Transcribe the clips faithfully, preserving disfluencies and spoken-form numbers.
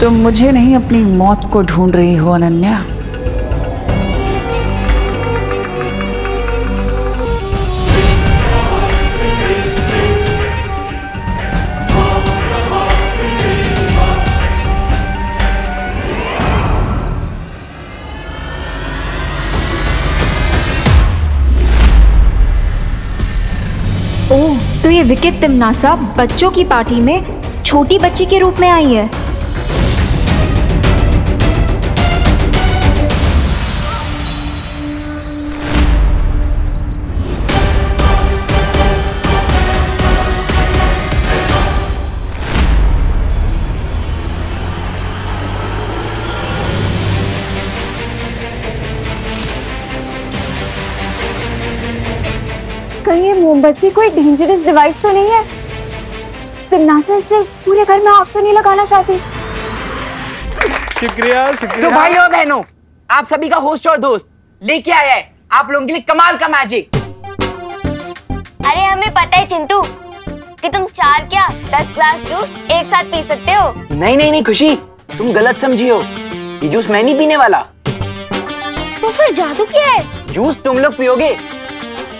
तुम मुझे नहीं अपनी मौत को ढूंढ रही हो अनन्या। ओह, तो ये विकेट तिमनासा बच्चों की पार्टी में छोटी बच्ची के रूप में आई है। मोमबत्ती कोई डेंजरस डिवाइस तो नहीं है? तिमनासा इससे पूरे घर में आग तो नहीं लगाना चाहती। शुक्रिया, शुक्रिया। तो भाइयों और बहनों, आप सभी का होस्ट और दोस्त लेके आया है आप लोगों के लिए कमाल का मैजिक। अरे हमें पता है चिंटू कि तुम चार क्या दस ग्लास जूस एक साथ पी सकते हो। नहीं नहीं नहीं खुशी, तुम गलत समझी हो, ये जूस मैं नहीं पीने वाला। तो फिर जादू क्या है? जूस तुम लोग पियोगे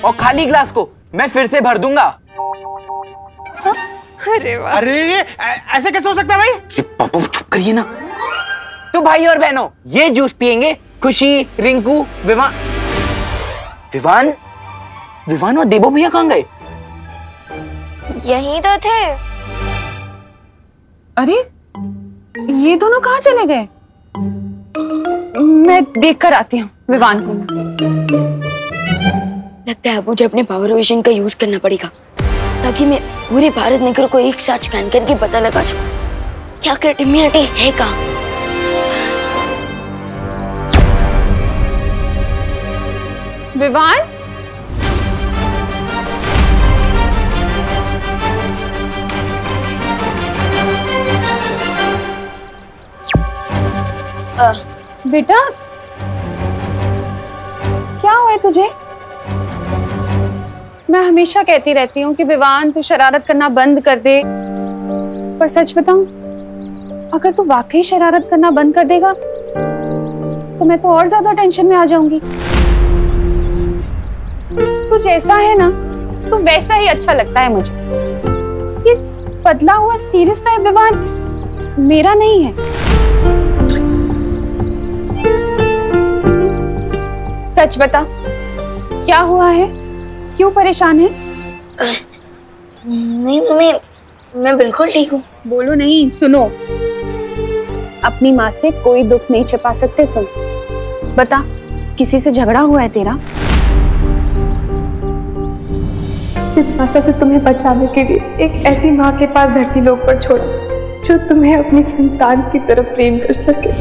और खाली ग्लास को मैं फिर से भर दूंगा। अरे वाह! अरे ऐसे कैसे हो सकता है भाई? पापा चुप करिए ना। तो भाई और बहनों, ये जूस पिएंगे खुशी, रिंकू, विवान। विवान विवान और देवो भैया कहाँ गए? यहीं तो थे। अरे ये दोनों कहाँ चले गए? मैं देखकर आती हूँ विवान को। लगता है मुझे अपने पावर विजन का यूज करना पड़ेगा ताकि मैं पूरे भारत नगर को एक साथ स्कैन करके पता लगा सकूं क्या क्रिटिमियाटी है कहाँ। विवान, आ, बेटा क्या हुआ तुझे? मैं हमेशा कहती रहती हूँ कि विवान तू शरारत करना बंद कर दे, पर सच बताऊं अगर तू वाकई शरारत करना बंद कर देगा तो मैं तो और ज्यादा टेंशन में आ जाऊंगी। तू जैसा है ना तू वैसा ही अच्छा लगता है मुझे। ये बदला हुआ सीरियस टाइप विवान मेरा नहीं है। सच बता क्या हुआ है, क्यों परेशान है? नहीं मम्मी, मैं बिल्कुल ठीक हूँ। बोलो नहीं, सुनो, अपनी माँ से कोई दुख नहीं छिपा सकते तुम। बता किसी से झगड़ा हुआ है तेरा? तिमनासा से तुम्हें बचाने के लिए एक ऐसी माँ के पास धरती लोक पर छोड़ा जो तुम्हें अपनी संतान की तरफ प्रेम कर सके।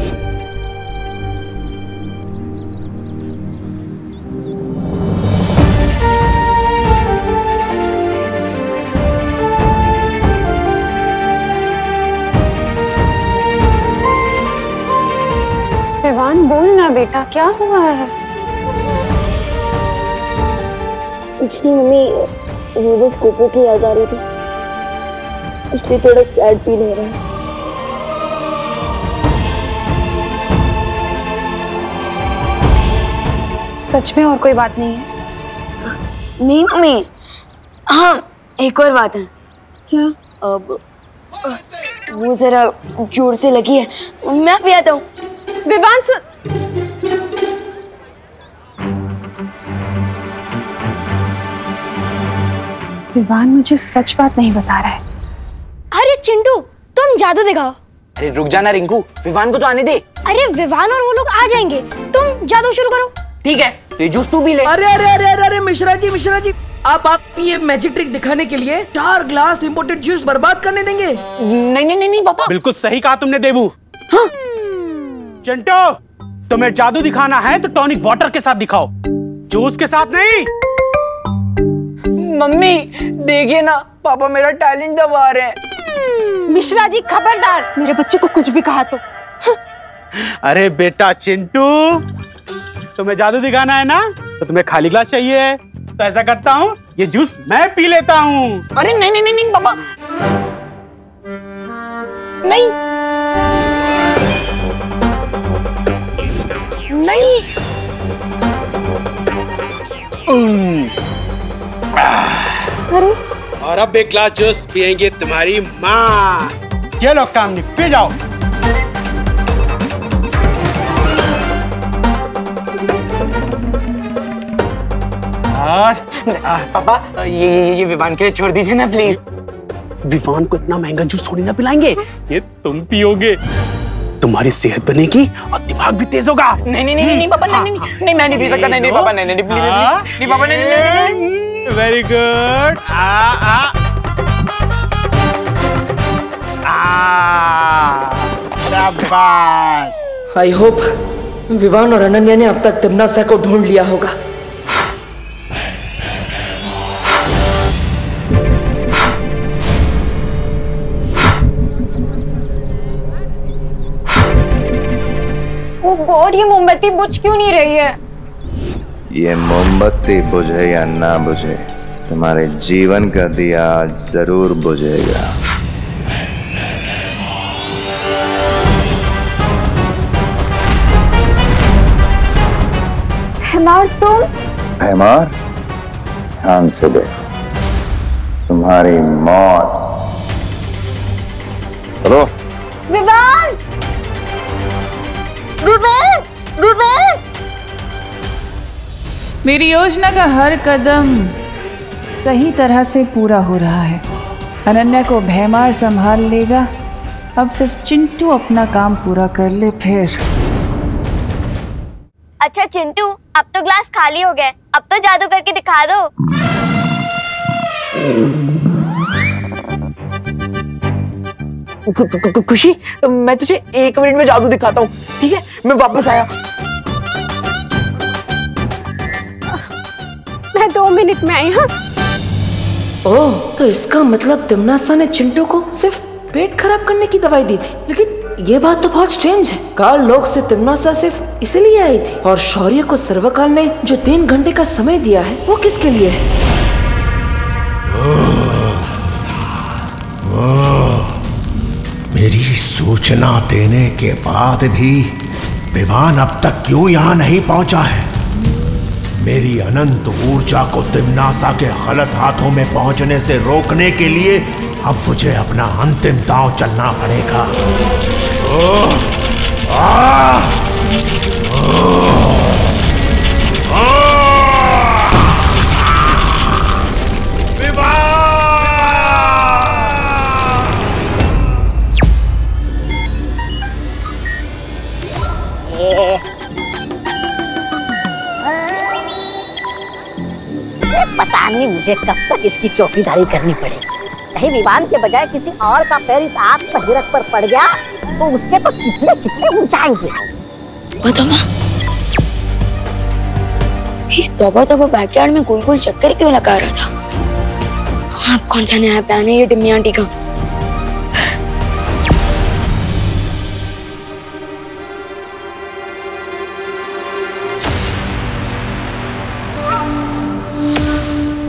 बेटा क्या हुआ है? कुछ नहीं मम्मी, मुझे कोको की याद आ रही थी इसलिए थोड़ा सैड फील हो रहा है। सच में और कोई बात नहीं है? नहीं मम्मी, हाँ एक और बात है। क्या? अब वो जरा जोर से लगी है, मैं भी आता हूँ। विवान से विवान मुझे सच बात नहीं बता रहा है। अरे चिंटू तुम जादू दिखाओ। अरे रुक जाना रिंकू, विवान को तो आने दे। अरे विवान और वो लोग आ जाएंगे, तुम जादू शुरू करो। ठीक है, ये जूस तू भी ले। अरे अरे अरे अरे, अरे मिश्रा जी मिश्रा जी आप आप ये मैजिक ट्रिक दिखाने के लिए चार ग्लास इम्पोर्टेड जूस बर्बाद करने देंगे? नहीं नहीं नहीं पापा, बिल्कुल सही कहा तुमने देवू। हाँ चिंटू, तुम्हें जादू दिखाना है तो टॉनिक वाटर के साथ दिखाओ, जूस के साथ नहीं। मम्मी देखिए ना पापा मेरा टैलेंट दबा रहे हैं। मिश्रा जी खबरदार, मेरे बच्चे को कुछ भी कहा तो। अरे बेटा चिंटू, तुम्हें जादू दिखाना है ना तो तुम्हें खाली ग्लास चाहिए, तो ऐसा करता हूँ ये जूस मैं पी लेता हूँ। अरे नहीं नहीं नहीं, नहीं पापा नहीं। अरे और अब एक ग्लास जूस पिएंगे तुम्हारी माँ। ये लो कामनी, पी जाओ। और पापा ये ये विवान के लिए छोड़ दीजिए ना प्लीज। विवान को इतना महंगा जूस थोड़ी ना पिलाएंगे, ये तुम पियोगे, तुम्हारी सेहत बनेगी और दिमाग भी तेज होगा। नहीं नहीं नहीं नहीं पापा, नहीं नहीं नहीं मैं नहीं पी सकता, नहीं नहीं पापा, नहीं नहीं प्लीज नहीं पापा, नहीं नहीं। Very good. आ आ आ शाबाश। आई होप विवान और अनन्या ने अब तक तिमनासा को ढूंढ लिया होगा। गॉड, ये मोमबत्ती बुझ क्यों नहीं रही है? ये मोमबत्ती बुझे या ना बुझे, तुम्हारे जीवन का दिया जरूर बुझेगा। हेमार, तुम? हेमार, ध्यान से देखो, तुम्हारी मौत। चलो विवान, विवान, विवान। मेरी योजना का हर कदम सही तरह से पूरा हो रहा है। अनन्या को भयमार संभाल लेगा, अब सिर्फ चिंटू अपना काम पूरा कर ले फिर। अच्छा चिंटू, अब तो ग्लास खाली हो गए, अब तो जादू करके दिखा दो। खुशी, मैं तुझे एक मिनट में जादू दिखाता हूँ, ठीक है? मैं वापस आया। मैं दो मिनट में आई हूँ। ओह, तो इसका मतलब तिमनासा ने चिंटू को सिर्फ पेट खराब करने की दवाई दी थी। लेकिन ये बात तो बहुत स्ट्रेंज है। काल लोक से तिमनासा सिर्फ इसीलिए आई थी, और शौर्य को सर्वकाल ने जो तीन घंटे का समय दिया है वो किसके लिए है? मेरी सूचना देने के बाद भी विवान अब तक क्यों यहाँ नहीं पहुँचा है? मेरी अनंत ऊर्जा को तिमनासा के गलत हाथों में पहुँचने से रोकने के लिए अब मुझे अपना अंतिम दांव चलना पड़ेगा। पता नहीं मुझे कब तक इसकी चौकीदारी करनी पड़ेगी। कहीं विवान के बजाय किसी और का पैर इस आग पर हिरक पर पड़ गया तो उसके तो चितरे चितरे ऊंचाएंगे। ये तोबा तोबा बैकयार्ड में गोल गोल चक्कर क्यों लगा रहा था? आप कौन जाने आया प्याने ये डिम्मी आंटी का।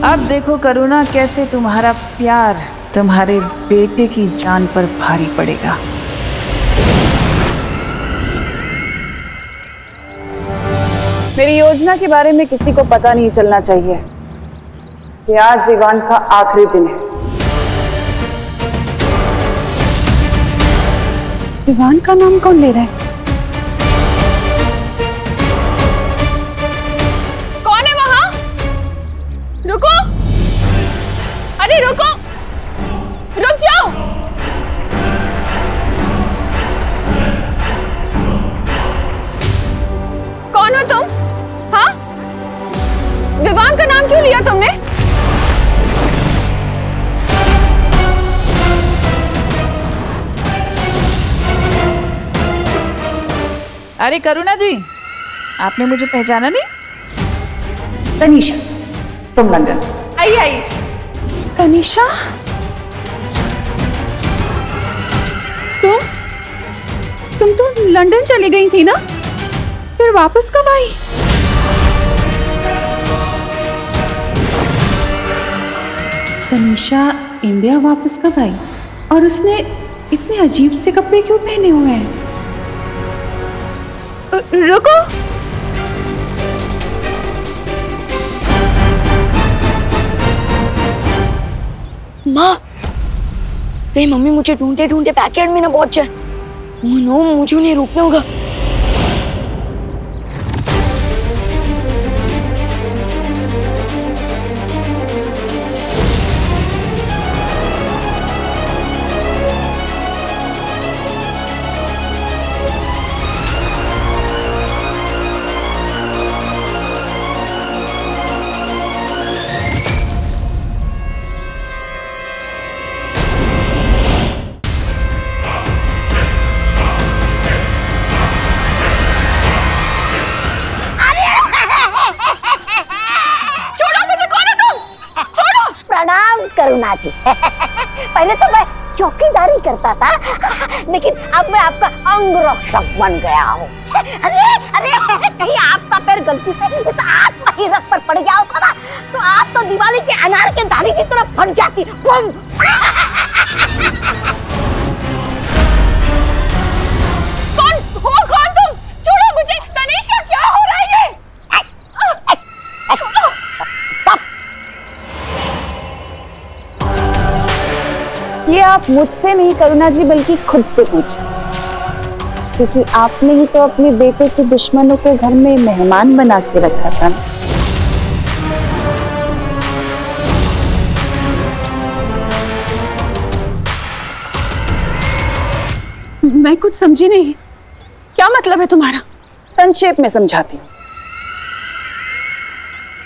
अब देखो करुणा, कैसे तुम्हारा प्यार तुम्हारे बेटे की जान पर भारी पड़ेगा। मेरी योजना के बारे में किसी को पता नहीं चलना चाहिए कि आज विवान का आखिरी दिन है। विवान का नाम कौन ले रहा है? रुको, रुक जाओ। कौन हो तुम? हाँ, विवान का नाम क्यों लिया तुमने? अरे करुणा जी, आपने मुझे पहचाना नहीं? तनीशा, तुम लंदन? आई आई तनीशा, तुम तुम तो लंदन चली गई थी ना, फिर वापस कब आई? तनीशा इंडिया वापस कब आई और उसने इतने अजीब से कपड़े क्यों पहने हुए हैं? रुको, माँ, कहीं मम्मी मुझे ढूंढते ढूंढते पैकेट में ना पहुंच जाए। मनो मुझे उन्हें रोकना होगा। करुणा जी, पहले तो मैं चौकीदारी करता था, लेकिन अब मैं आपका अंगरक्षक बन गया हूँ। अरे अरे कहीं आपका पैर गलती से इस आठ पहिरक पर पड़ गया होता ना, तो आप तो दिवाली के अनार के दाने की तरफ फट जाती। बम ये आप मुझसे नहीं करुणा जी, बल्कि खुद से पूछिए, क्योंकि आपने ही तो अपने बेटे के दुश्मनों को घर में मेहमान बना के रखा था। मैं कुछ समझी नहीं, क्या मतलब है तुम्हारा? संक्षेप में समझाती हूँ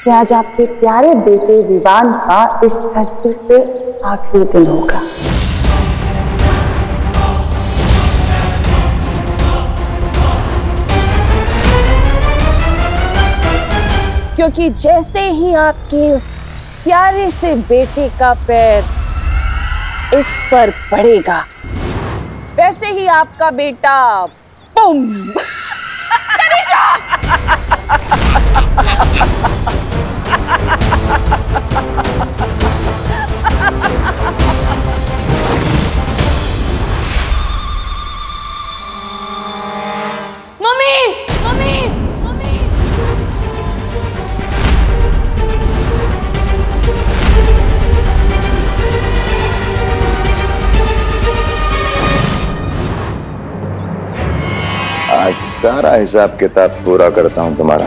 कि आज आपके प्यारे बेटे विवान का इस धरती पे आखिरी दिन होगा। क्योंकि जैसे ही आपके उस प्यारे से बेटे का पैर इस पर पड़ेगा, वैसे ही आपका बेटा बूम। तनिशा! मम्मी, मम्मी आज सारा हिसाब किताब पूरा करता हूँ तुम्हारा।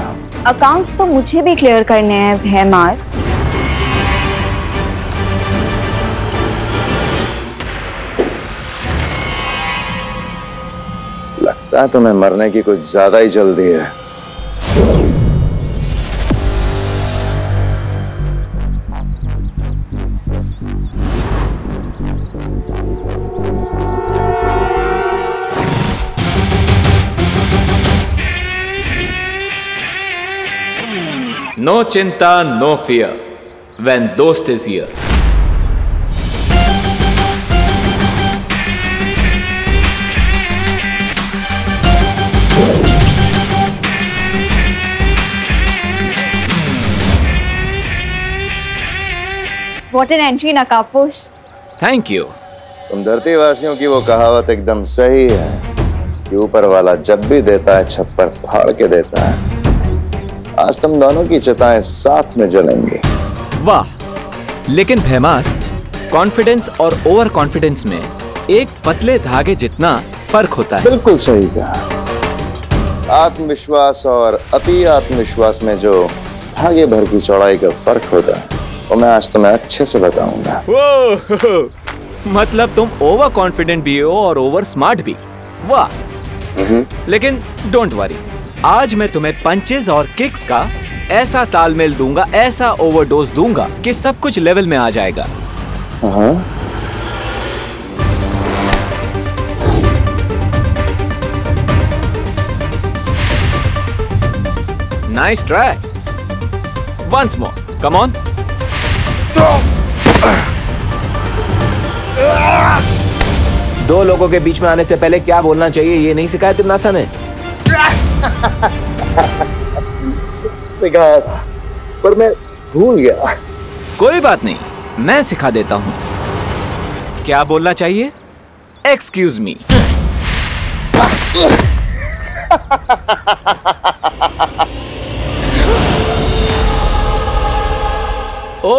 अकाउंट्स तो मुझे भी क्लियर करने हैं भैमार। लगता है तुम्हें मरने की कुछ ज्यादा ही जल्दी है। No chinta, no fear when dost is here. What an entry, Nakaposh. Thank you. तुम धरती वासियों की वो कहावत एकदम सही है कि ऊपर वाला जब भी देता है छप्पर फाड़ के देता है। आज तुम दोनों की चिताएं साथ में जलेंगी। वाह, लेकिन भैमार, कॉन्फिडेंस और ओवर कॉन्फिडेंस में एक पतले धागे जितना फर्क होता है। बिल्कुल सही कहा। आत्मविश्वास और अति आत्मविश्वास में जो धागे भर की चौड़ाई का फर्क होता है, वो मैं आज तुम्हें अच्छे से बताऊंगा। वो, मतलब तुम ओवर कॉन्फिडेंट भी हो और ओवर स्मार्ट भी। वाह, लेकिन डोंट वरी, आज मैं तुम्हें पंचेस और किक्स का ऐसा तालमेल दूंगा, ऐसा ओवरडोज दूंगा कि सब कुछ लेवल में आ जाएगा। Nice try. Once more, come on. दो लोगों के बीच में आने से पहले क्या बोलना चाहिए ये नहीं सिखाया तिमनासा ने। सिखाया था, पर मैं भूल गया। कोई बात नहीं, मैं सिखा देता हूँ क्या बोलना चाहिए। Excuse me. Oh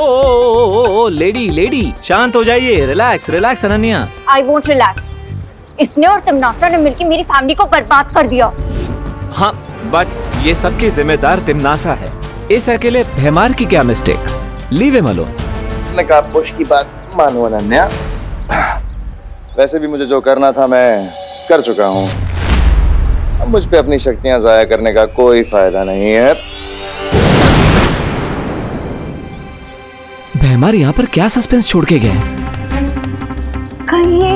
oh lady lady, शांत हो जाइए, relax relax Ananya. I won't relax. इसने और तिमनासा ने मिलकर मेरी फैमिली को बर्बाद कर दिया। हाँ, बट ये सबकी जिम्मेदार तिमनासा है। इस अकेले भैमार की क्या मिस्टेक, लीव हिम अलोन। नकाबपोश की बात मानो अनन्या, वैसे भी मुझे जो करना था मैं कर चुका हूँ। अब मुझ पे अपनी शक्तियाँ जाया करने का कोई फायदा नहीं है। भैमार यहाँ पर क्या सस्पेंस छोड़ के गए? कहीं ये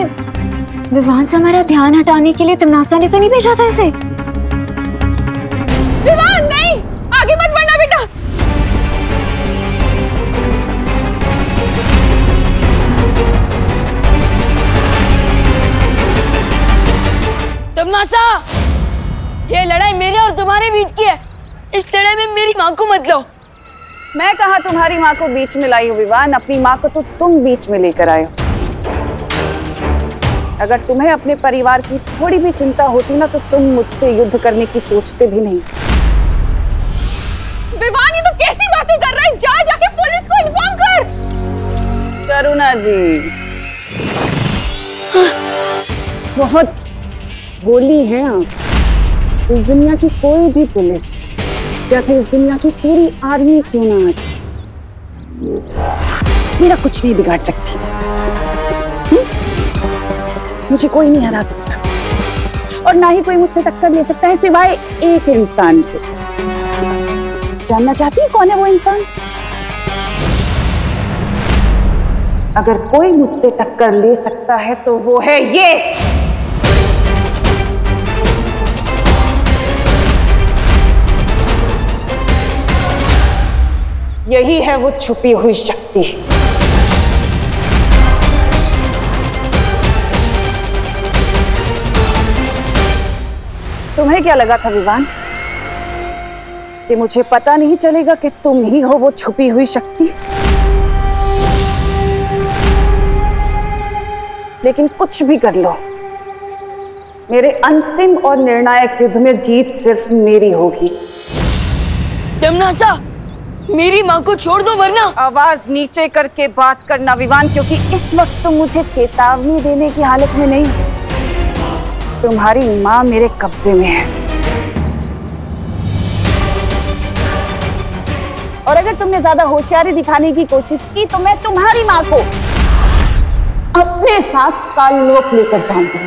विवान से हमारा ध्यान हटाने के लिए तिमनासा ने तो नहीं भेजा था इसे? विवान नहीं, आगे मत बढ़ना बेटा। तिमनासा, ये लड़ाई मेरे और तुम्हारे बीच की है। इस लड़ाई में मेरी माँ को मत लो। मैं कहाँ तुम्हारी माँ को बीच में लाई हूँ विवान, अपनी माँ को तो तुम बीच में लेकर आए हो। अगर तुम्हें अपने परिवार की थोड़ी भी चिंता होती ना तो तुम मुझसे युद्ध करने की सोचते भी नहीं। विवान, ये तो कैसी बातें कर रहा है? जा जाके पुलिस को इन्फॉर्म कर। करुणा जी, बहुत बोली हैं आप। इस दुनिया की कोई भी पुलिस या फिर इस दुनिया की पूरी आर्मी क्यों ना आ जाए, मेरा कुछ नहीं बिगाड़ सकती। मुझे कोई नहीं हरा सकता और ना ही कोई मुझसे टक्कर ले सकता है, सिवाय एक इंसान के। जानना चाहती है कौन है वो इंसान? अगर कोई मुझसे टक्कर ले सकता है तो वो है ये। यही है वो छुपी हुई शक्ति। तुम्हें क्या लगा था विवान कि मुझे पता नहीं चलेगा कि तुम ही हो वो छुपी हुई शक्ति? लेकिन कुछ भी कर लो, मेरे अंतिम और निर्णायक युद्ध में जीत सिर्फ मेरी होगी। तिमनासा, मेरी माँ को छोड़ दो वरना। आवाज नीचे करके बात करना विवान, क्योंकि इस वक्त तो मुझे चेतावनी देने की हालत में नहीं। तुम्हारी माँ मेरे कब्जे में है और अगर तुमने ज्यादा होशियारी दिखाने की कोशिश की तो मैं तुम्हारी माँ को अपने साथ कालवोप लेकर जाऊंगी।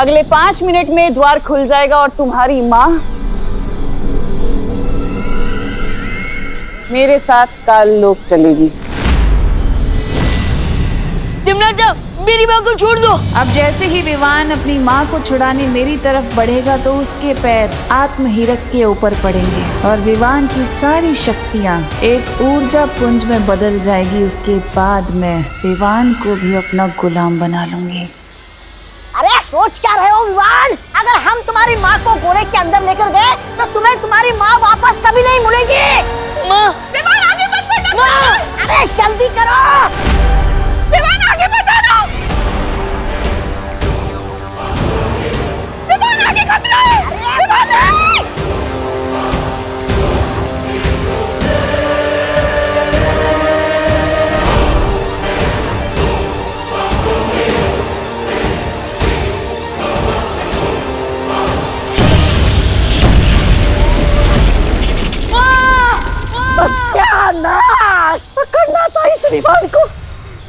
अगले पांच मिनट में द्वार खुल जाएगा और तुम्हारी माँ मेरे साथ काल लोक चलेगी। तिमनासा, मेरी माँ को छोड़ दो। अब जैसे ही विवान अपनी माँ को छुड़ाने मेरी तरफ बढ़ेगा तो उसके पैर आत्महीरक के ऊपर पड़ेंगे और विवान की सारी शक्तियाँ एक ऊर्जा पुंज में बदल जाएगी। उसके बाद मैं विवान को भी अपना गुलाम बना लूंगी। अरे सोच क्या रहे हो विवान, अगर हम तुम्हारी माँ को बोरे के अंदर लेकर गए तो तुम्हें तुम्हारी माँ वापस कभी नहीं मिलेगी। माँ, विवान आगे मत बढ़ो। माँ, अरे जल्दी करो। विवान आगे मत बढ़ो। विवान आगे मत बढ़ो। विवान नहीं। पकड़ना था इस विवान को,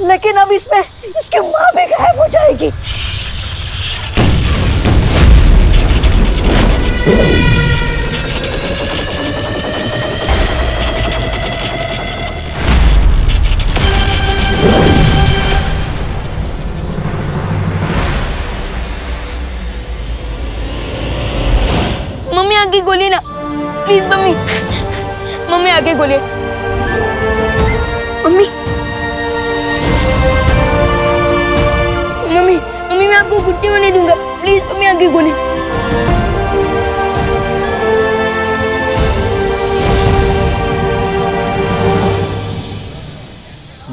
लेकिन अब इसमें इसकी माँ भी गायब हो जाएगी। मम्मी आगे गोली ना, प्लीज मम्मी। मम्मी आगे गोली। मम्मी मम्मी मम्मी मैं आपको कुछ नहीं दूंगा, प्लीज मम्मी आगे गोली।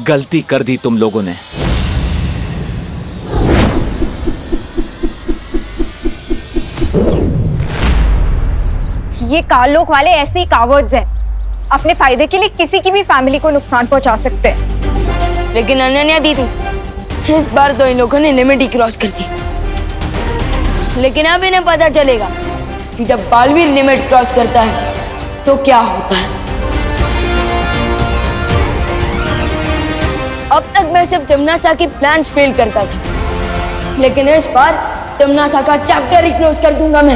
गलती कर दी तुम लोगों ने। ये कालोक वाले ऐसे ही कावर्ड्स हैं, अपने फायदे के लिए किसी की भी फैमिली को नुकसान पहुंचा सकते हैं। लेकिन अनन्या दीदी, इस बार तो इन लोगों ने लिमिट क्रॉस कर दी। लेकिन अब इन्हें पता चलेगा कि जब बालवीर लिमिट क्रॉस करता है तो क्या होता है। अब तक मैं सिर्फ तिमनासा की प्लान्स फेल करता था, लेकिन इस बार तिमनासा का चैप्टर ही क्लोज कर दूंगा मैं।